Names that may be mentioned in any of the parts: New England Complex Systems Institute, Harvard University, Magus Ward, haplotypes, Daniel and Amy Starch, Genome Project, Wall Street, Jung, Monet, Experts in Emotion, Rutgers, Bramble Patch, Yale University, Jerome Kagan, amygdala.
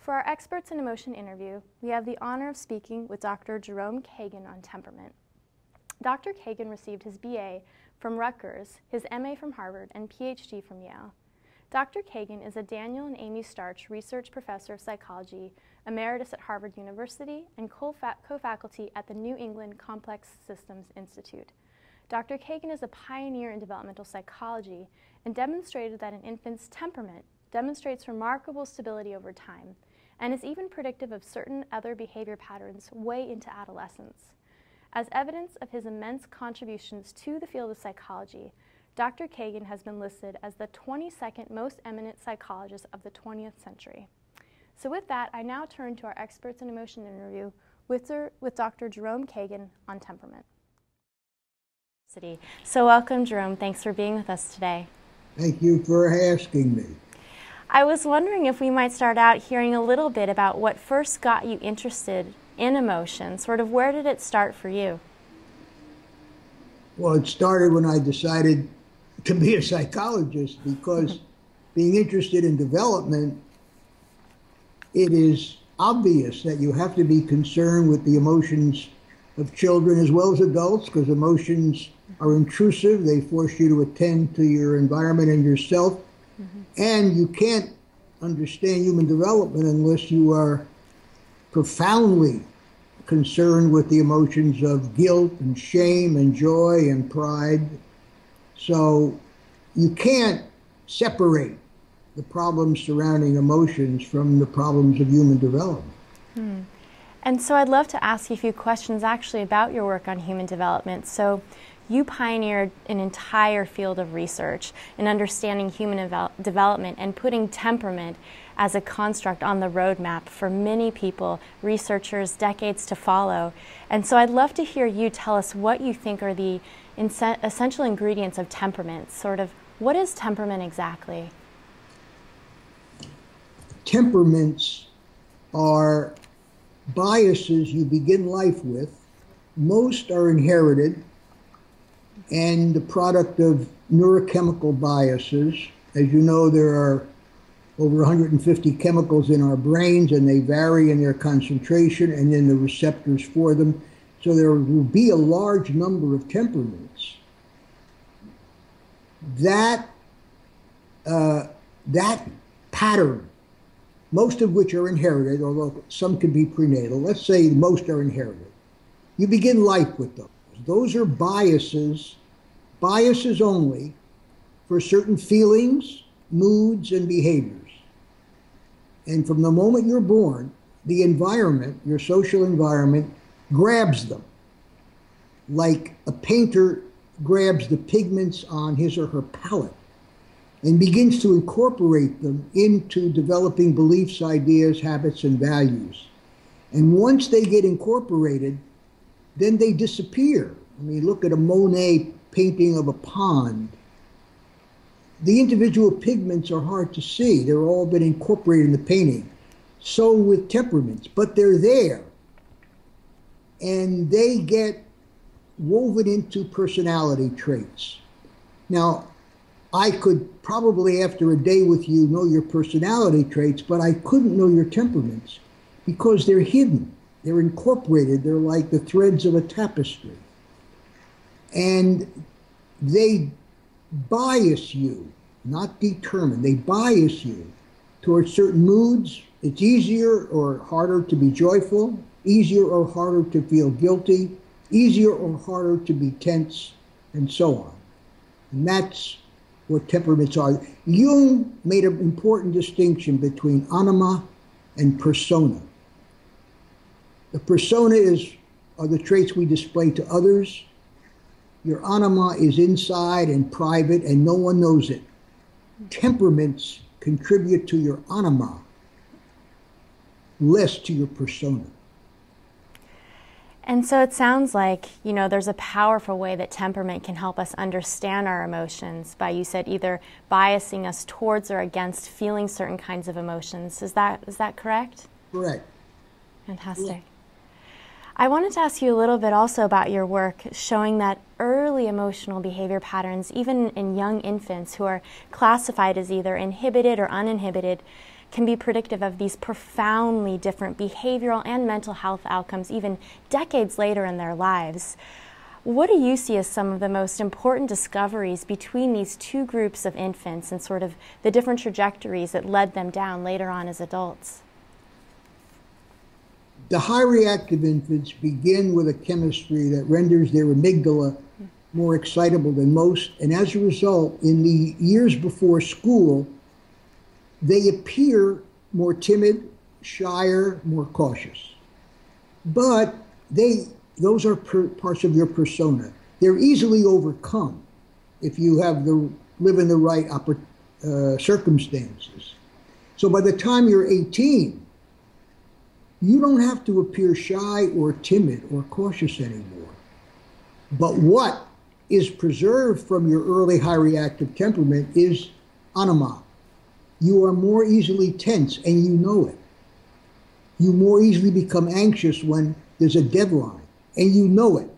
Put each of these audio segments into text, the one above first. For our Experts in Emotion interview, we have the honor of speaking with Dr. Jerome Kagan on temperament. Dr. Kagan received his BA from Rutgers, his MA from Harvard, and PhD from Yale. Dr. Kagan is a Daniel and Amy Starch Research Professor of Psychology, Emeritus at Harvard University, and co-faculty at the New England Complex Systems Institute. Dr. Kagan is a pioneer in developmental psychology and demonstrated that an infant's temperament demonstrates remarkable stability over time and is even predictive of certain other behavior patterns way into adolescence. As evidence of his immense contributions to the field of psychology, Dr. Kagan has been listed as the 22nd most eminent psychologist of the 20th century. So with that, I now turn to our Experts in Emotion interview with Dr. Jerome Kagan on temperament. So welcome, Jerome. Thanks for being with us today. Thank you for asking me. I was wondering if we might start out hearing a little bit about what first got you interested in emotion. Sort of where did it start for you? Well, it started when I decided to be a psychologist, because being interested in development, it is obvious that you have to be concerned with the emotions of children as well as adults, because emotions are intrusive. They force you to attend to your environment and yourself. Mm-hmm. And you can't understand human development unless you are profoundly concerned with the emotions of guilt and shame and joy and pride. So you can't separate the problems surrounding emotions from the problems of human development. Hmm. And so I'd love to ask you a few questions actually about your work on human development. So you pioneered an entire field of research in understanding human development and putting temperament as a construct on the roadmap for many people, researchers, decades to follow. And so I'd love to hear you tell us what you think are the essential ingredients of temperament. Sort of, what is temperament exactly? Temperaments are biases you begin life with. Most are inherited and the product of neurochemical biases. As you know, there are over 150 chemicals in our brains, and they vary in their concentration and in the receptors for them. So there will be a large number of temperaments. That pattern, most of which are inherited, although some can be prenatal. Let's say most are inherited. You begin life with those. Those are biases, biases only, for certain feelings, moods, and behaviors. And from the moment you're born, the environment, your social environment, grabs them. Like a painter grabs the pigments on his or her palette and begins to incorporate them into developing beliefs, ideas, habits, and values. And once they get incorporated, then they disappear. I mean, look at a Monet painting of a pond. The individual pigments are hard to see. They're all been incorporated in the painting. So with temperaments, but they're there. And they get woven into personality traits. Now, I could probably, after a day with you, know your personality traits, but I couldn't know your temperaments because they're hidden. They're incorporated. They're like the threads of a tapestry. And they bias you, not determine. They bias you towards certain moods. It's easier or harder to be joyful, easier or harder to feel guilty, easier or harder to be tense, and so on. And that's what temperaments are. Jung made an important distinction between anima and persona. The persona are the traits we display to others. Your anima is inside and private, and no one knows it. Temperaments contribute to your anima, less to your persona. And so it sounds like, you know, there's a powerful way that temperament can help us understand our emotions by, you said, either biasing us towards or against feeling certain kinds of emotions. Is that correct? Correct. Fantastic. Yeah. I wanted to ask you a little bit also about your work showing that early emotional behavior patterns, even in young infants who are classified as either inhibited or uninhibited, can be predictive of these profoundly different behavioral and mental health outcomes even decades later in their lives. What do you see as some of the most important discoveries between these two groups of infants and sort of the different trajectories that led them down later on as adults? The high reactive infants begin with a chemistry that renders their amygdala more excitable than most, and as a result, in the years before school, they appear more timid, shyer, more cautious. But those are parts of your persona. They're easily overcome if you live in the right circumstances. So by the time you're 18, you don't have to appear shy or timid or cautious anymore. But what is preserved from your early high reactive temperament is anima. You are more easily tense, and you know it. You more easily become anxious when there's a deadline, and you know it,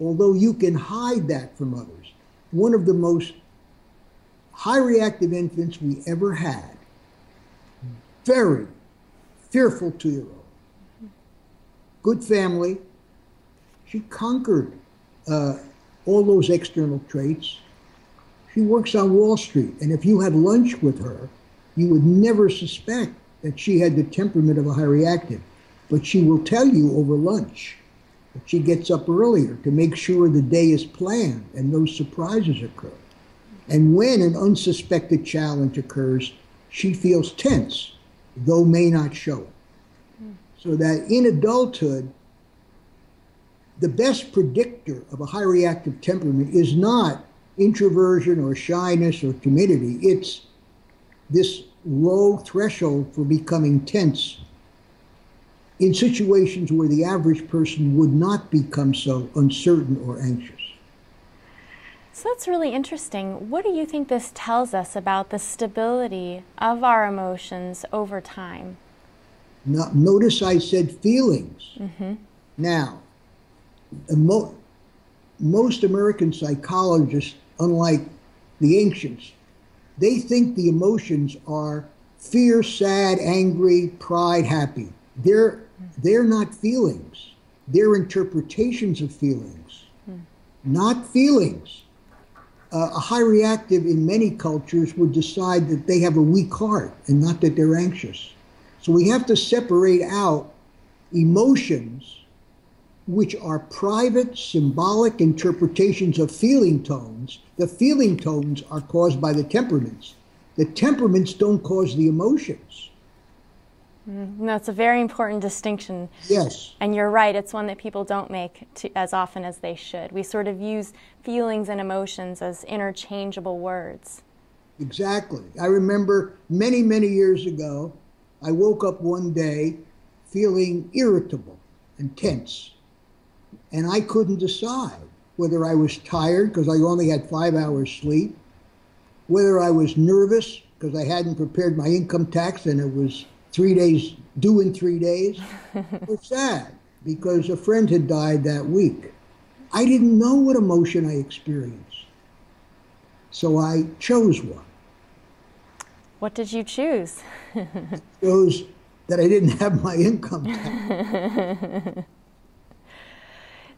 although you can hide that from others. One of the most high reactive infants we ever had, very fearful 2-year-old. Good family. She conquered all those external traits. She works on Wall Street, and if you had lunch with her, you would never suspect that she had the temperament of a high reactive. But she will tell you over lunch that she gets up earlier to make sure the day is planned and no surprises occur. And when an unsuspected challenge occurs, she feels tense, though may not show it. So that in adulthood, the best predictor of a high reactive temperament is not introversion or shyness or timidity. It's this low threshold for becoming tense in situations where the average person would not become so uncertain or anxious. So that's really interesting. What do you think this tells us about the stability of our emotions over time? Now, notice I said feelings. Mm-hmm. Now, most American psychologists, unlike the ancients, they think the emotions are fear, sad, angry, pride, happy. They're not feelings. They're interpretations of feelings, not feelings. A high reactive in many cultures would decide that they have a weak heart and not that they're anxious. So we have to separate out emotions, which are private, symbolic interpretations of feeling tones. The feeling tones are caused by the temperaments. The temperaments don't cause the emotions. That's a very important distinction. Yes. And you're right, it's one that people don't make as often as they should. We sort of use feelings and emotions as interchangeable words. Exactly. I remember many, many years ago, I woke up one day feeling irritable and tense. And I couldn't decide whether I was tired because I only had 5 hours sleep, whether I was nervous because I hadn't prepared my income tax and it was 3 days due in 3 days, or sad because a friend had died that week. I didn't know what emotion I experienced, so I chose one. What did you choose? I chose that I didn't have my income tax.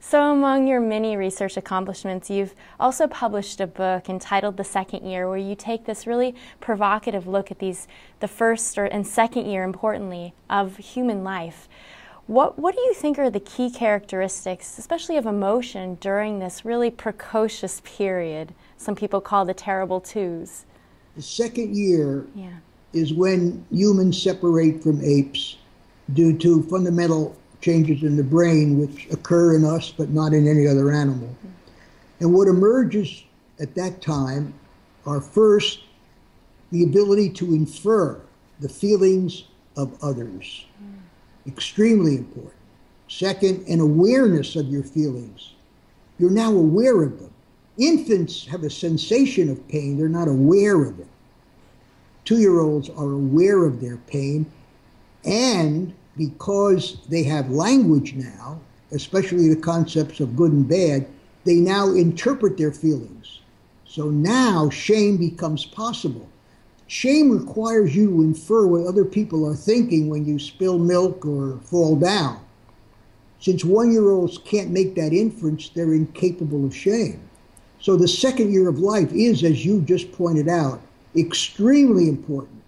So among your many research accomplishments, you've also published a book entitled The Second Year, where you take this really provocative look at the first and second year, importantly, of human life. What do you think are the key characteristics, especially of emotion, during this really precocious period, some people call the terrible twos? The second year is when humans separate from apes due to fundamental changes in the brain which occur in us but not in any other animal. And what emerges at that time are first the ability to infer the feelings of others. Extremely important. Second, an awareness of your feelings. You're now aware of them. Infants have a sensation of pain. They're not aware of it. 2-year-olds are aware of their pain, and because they have language now, especially the concepts of good and bad, they now interpret their feelings. So now shame becomes possible. Shame requires you to infer what other people are thinking when you spill milk or fall down. Since one-year-olds can't make that inference, they're incapable of shame. So the second year of life is, as you just pointed out, extremely important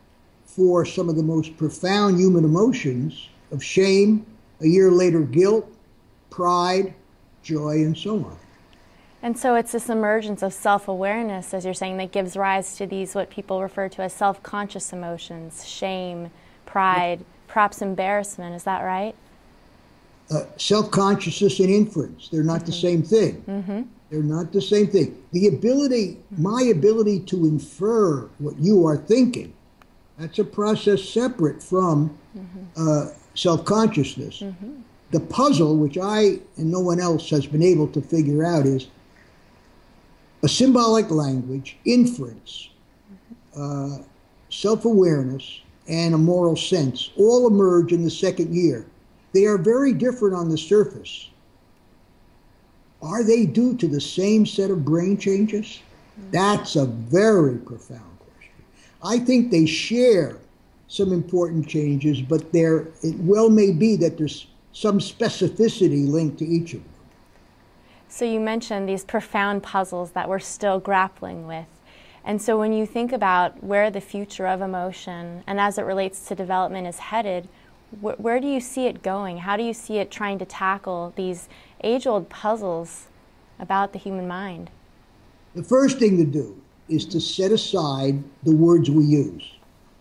for some of the most profound human emotions of shame, a year later guilt, pride, joy, and so on. And so it's this emergence of self-awareness, as you're saying, that gives rise to these, what people refer to as self-conscious emotions, shame, pride, perhaps embarrassment. Is that right? Self-consciousness and inference, they're not the same thing. They're not the same thing. The ability, my ability to infer what you are thinking, that's a process separate from self-consciousness. The puzzle, which I and no one else has been able to figure out, is a symbolic language, inference, self-awareness, and a moral sense all emerge in the second year. They are very different on the surface. Are they due to the same set of brain changes? That's a very profound question. I think they share some important changes, but there it well may be that there's some specificity linked to each of them. So you mentioned these profound puzzles that we're still grappling with. And so when you think about where the future of emotion and as it relates to development is headed, where do you see it going? How do you see it trying to tackle these age-old puzzles about the human mind? The first thing to do is to set aside the words we use.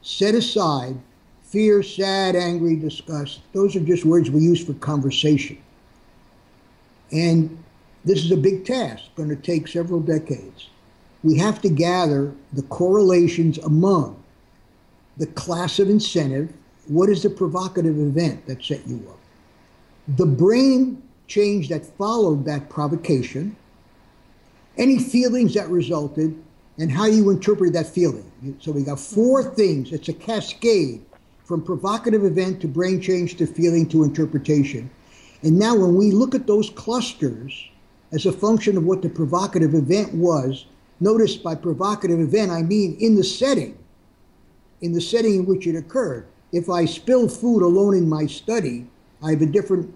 Set aside fear, sad, angry, disgust. Those are just words we use for conversation. And this is a big task, going to take several decades. We have to gather the correlations among the class of incentive. What is the provocative event that set you up? The brain change that followed that provocation, any feelings that resulted, and how you interpret that feeling. So we got four things. It's a cascade from provocative event to brain change to feeling to interpretation. And now when we look at those clusters as a function of what the provocative event was, notice by provocative event, I mean in the setting in which it occurred. If I spill food alone in my study, I have a different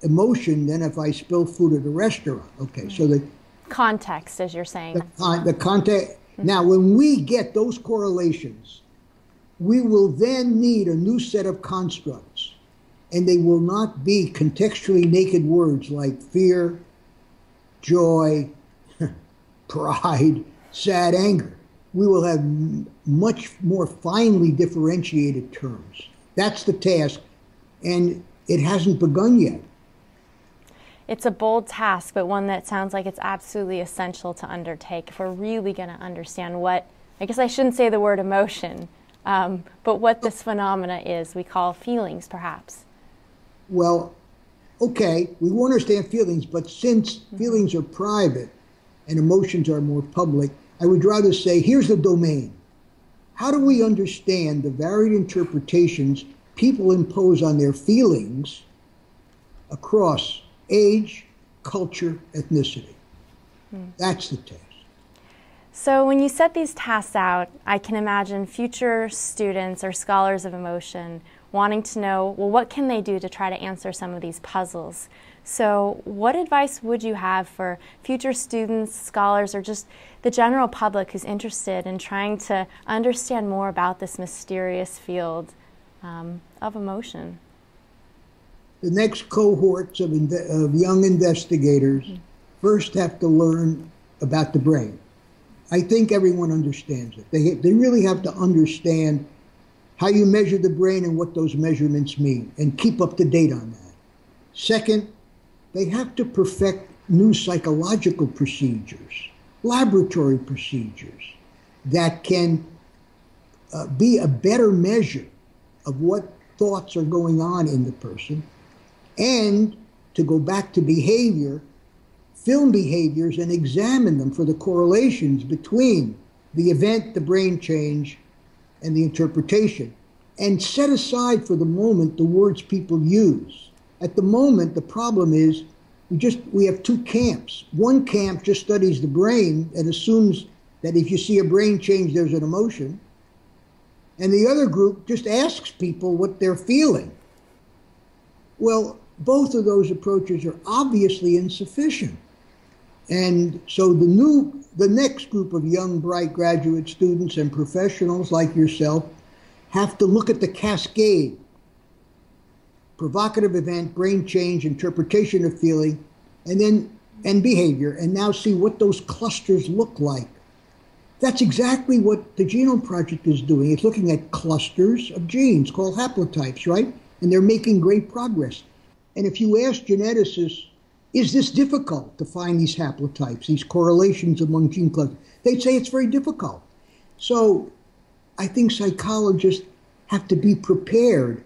emotion than if I spill food at a restaurant. Okay, so the context, as you're saying. The context. Now, when we get those correlations, we will then need a new set of constructs, and they will not be contextually naked words like fear, joy, pride, sad, anger. We will have much more finely differentiated terms. That's the task, and it hasn't begun yet. It's a bold task, but one that sounds like it's absolutely essential to undertake if we're really going to understand what, I guess I shouldn't say the word emotion, but what this phenomena is we call feelings, perhaps. Well, okay, we won't understand feelings, but since feelings are private and emotions are more public, I would rather say, here's the domain. How do we understand the varied interpretations people impose on their feelings across age, culture, ethnicity? That's the task. So when you set these tasks out, I can imagine future students or scholars of emotion wanting to know, well, what can they do to try to answer some of these puzzles? So what advice would you have for future students, scholars, or just the general public who's interested in trying to understand more about this mysterious field of emotion? The next cohorts of young investigators first have to learn about the brain. I think everyone understands it. They really have to understand how you measure the brain and what those measurements mean, and keep up to date on that. Second, they have to perfect new psychological procedures, laboratory procedures that can be a better measure of what thoughts are going on in the person. And to go back to behavior, film behaviors and examine them for the correlations between the event, the brain change, and the interpretation. And set aside for the moment the words people use. At the moment, the problem is we have two camps. One camp just studies the brain and assumes that if you see a brain change, there's an emotion. and the other group just asks people what they're feeling. Well, both of those approaches are obviously insufficient. And so the next group of young, bright graduate students and professionals like yourself have to look at the cascade: provocative event, brain change, interpretation of feeling, and behavior, and now see what those clusters look like. That's exactly what the Genome Project is doing. It's looking at clusters of genes called haplotypes, right? And they're making great progress. And if you ask geneticists, is this difficult to find these haplotypes, these correlations among gene clusters? They'd say it's very difficult. So I think psychologists have to be prepared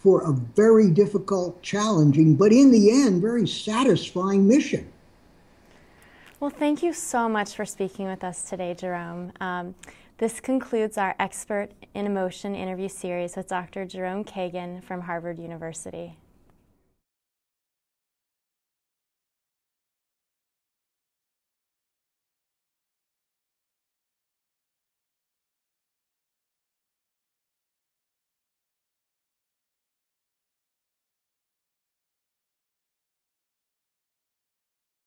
for a very difficult, challenging, but in the end, very satisfying mission. Well, thank you so much for speaking with us today, Jerome. This concludes our Expert in Emotion interview series with Dr. Jerome Kagan from Harvard University.